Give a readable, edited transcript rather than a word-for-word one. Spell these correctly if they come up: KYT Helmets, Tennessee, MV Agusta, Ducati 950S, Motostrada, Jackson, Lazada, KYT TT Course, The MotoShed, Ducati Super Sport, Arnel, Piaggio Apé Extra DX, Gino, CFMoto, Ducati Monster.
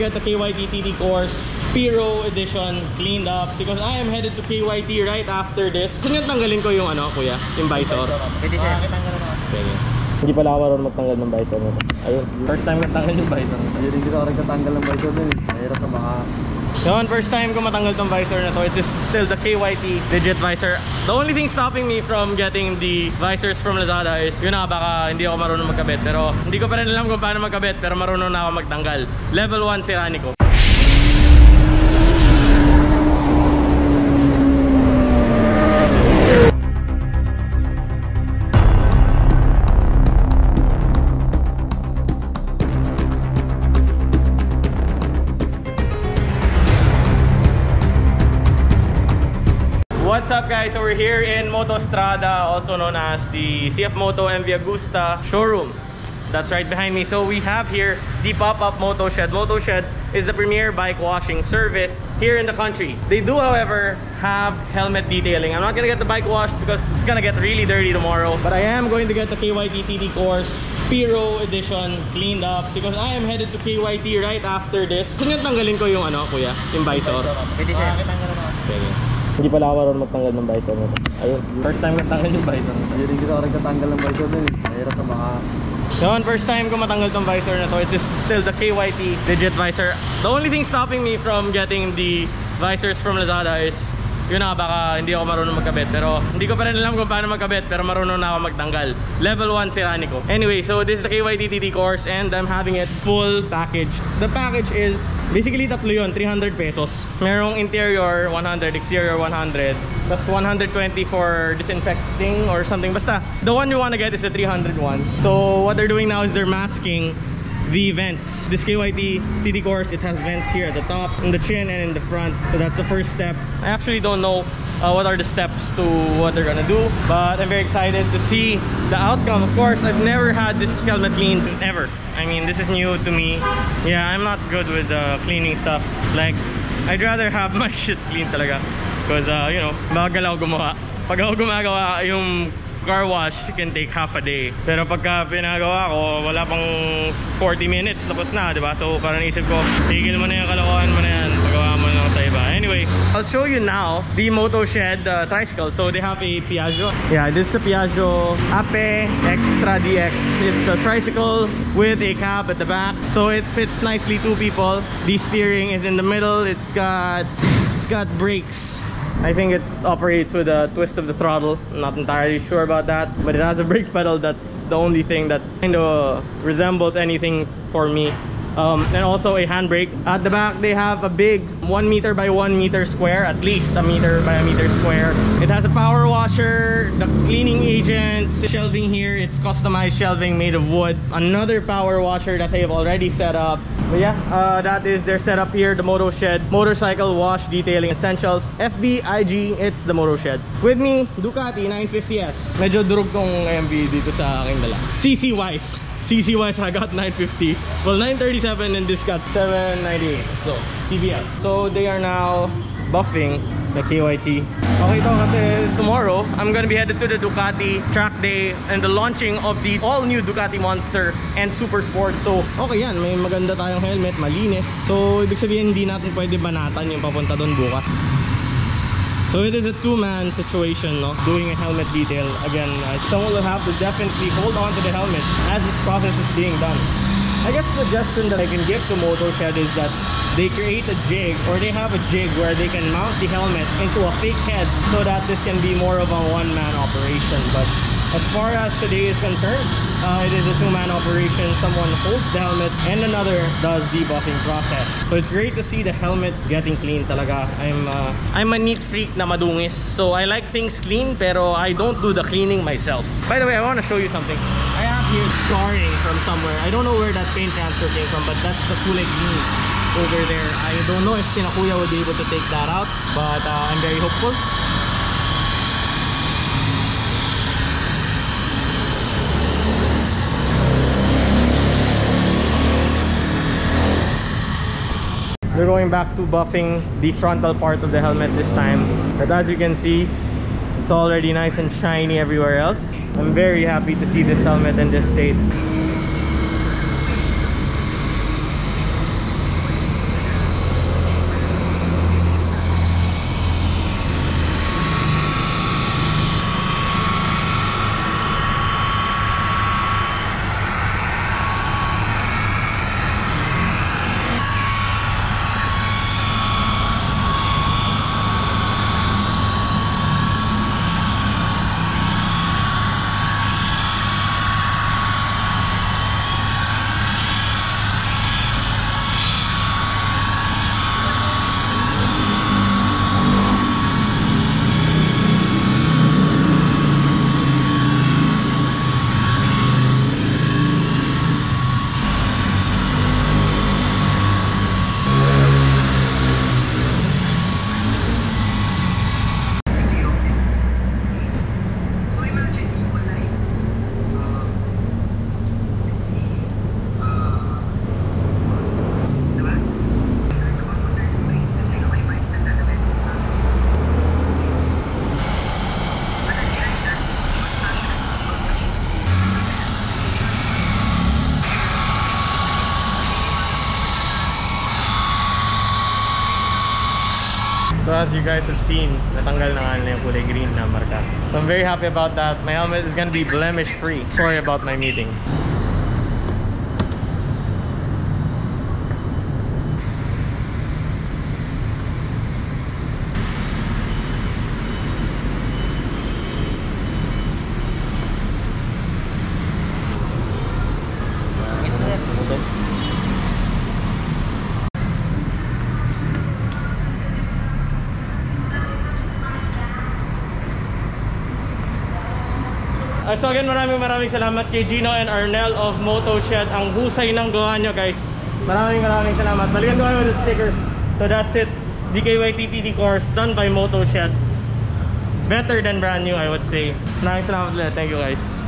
get the KYT TT Course Piro Edition cleaned up because I am headed to KYT right after this. Saan yung tanggalin ko yung ano, kuya? Yung visor? Pwede siya. Pwede. Hindi pala ako marunong magtanggal ng visor mo. Ayun. First time ko tanggal yung visor. Ayun, hindi ko ako nagtatanggal ng visor din. Mahirap na baka. Yun, first time ko matanggal tong visor na to. It's just still the KYT legit visor. The only thing stopping me from getting the visors from Lazada is yun na, baka hindi ako marunong magkabit. Pero hindi ko pa rin alam kung paano magkabit, pero marunong na ako magtanggal. Level 1 sirani ko. What's up guys, so we're here in Motostrada, also known as the CFMoto MV Agusta showroom. That's right behind me. So we have here the pop-up MotoShed. MotoShed is the premier bike washing service here in the country. They do, however, have helmet detailing. I'm not gonna get the bike washed because it's gonna get really dirty tomorrow. But I am going to get the KYT TT Course Piro Edition cleaned up because I am headed to KYT right after this. Saan yung tanggalin ko yung ano, kuya? Yung visor? Pwede siya. Pwede. Hindi pala ako marunong magtanggal ng visor mo. Ayun, first time ko tanggal yung visor. Ayun, hindi ko nagtatanggal ng visor din. Mahirap na baka. Yun, first time ko matanggal tong visor na to. It's just still the KYT legit visor. The only thing stopping me from getting the visors from Lazada is yun na, baka hindi ako marunong magkabit. Pero hindi ko pa rin alam kung paano magkabit, pero marunong na ako magtanggal. Level 1 sirani ko. Anyway, so this is the KYT TT course and I'm having it full package. The package is basically, tatlo yun, 300 pesos. Merong interior, 100, exterior, 100. Plus 120 for disinfecting or something. Basta, the one you want to get is the 300 one. So, what they're doing now is they're masking the vents. This KYT TT course, it has vents here at the top, in the chin, and in the front. So, that's the first step. I actually don't know what are the steps to what they're gonna do. But I'm very excited to see the outcome. Of course, I've never had this helmet cleaned ever. I mean, this is new to me. Yeah, I'm not good with cleaning stuff. Like, I'd rather have my shit clean talaga. Because, you know, bagal ako gumawa. Pag ako gumagawa, yung car wash can take half a day. Pero pagka pinagawa ko, wala pang 40 minutes, tapos na, diba? So, parang naisip ko, tigil mo na yung kalokohan mo na yan. Pagawa mo lang sa iba. Anyway, I'll show you now the MotoShed tricycle. So, they have a Piaggio. Yeah, this is a Piaggio Apé Extra DX. It's a tricycle with a cab at the back. So, it fits nicely two people. The steering is in the middle. It's got brakes. I think it operates with a twist of the throttle. I'm not entirely sure about that, but it has a brake pedal. That's the only thing that kind of resembles anything for me. And also a handbrake. At the back, they have a big 1 meter by 1 meter square, at least a meter by a meter square. It has a power washer, the cleaning agents, shelving here. It's customized shelving made of wood. Another power washer that they have already set up. But yeah, that is their setup here. The MotoShed, motorcycle wash detailing essentials. FB, IG, it's the MotoShed. With me, Ducati 950S. Medyo durog kong MV dito sa aking dala. CC wise. CC wise, I got 950, well 937, and this got 798, so TBR. So they are now buffing the KYT. Okay to kasi tomorrow, I'm gonna be headed to the Ducati track day and the launching of the all-new Ducati Monster and Super Sport. So, okay yan, may maganda tayong helmet, malinis. So, ibig sabihin, hindi natin pwede banatan yung papunta doon bukas. So it is a two-man situation, no? Doing a helmet detail. Again, someone will have to definitely hold on to the helmet as this process is being done. I guess the suggestion that I can give to MotoShed is that they create a jig, or they have a jig where they can mount the helmet into a fake head so that this can be more of a one-man operation. But as far as today is concerned, it is a two-man operation. Someone holds the helmet and another does the buffing process. So it's great to see the helmet getting clean talaga. I'm a neat freak na madungis. So I like things clean, pero I don't do the cleaning myself. By the way, I want to show you something. I have here scarring from somewhere. I don't know where that paint transfer came from, but that's the Kulay Green over there. I don't know if Sinakuya would be able to take that out, but I'm very hopeful. We're going back to buffing the frontal part of the helmet this time, but as you can see, it's already nice and shiny everywhere else. I'm very happy to see this helmet in this state. as you guys have seen, natanggal na nga yung kulay green na marka. So I'm very happy about that. My helmet is gonna be blemish free. Sorry about my meeting. So again, maraming salamat kay Gino and Arnel of MotoShed. Ang husay ng gawa nyo, guys. Maraming salamat. Balikan ko kayo with the sticker. So that's it. The KYT TT Course done by MotoShed. Better than brand new, I would say. Maraming salamat ulit. Thank you, guys.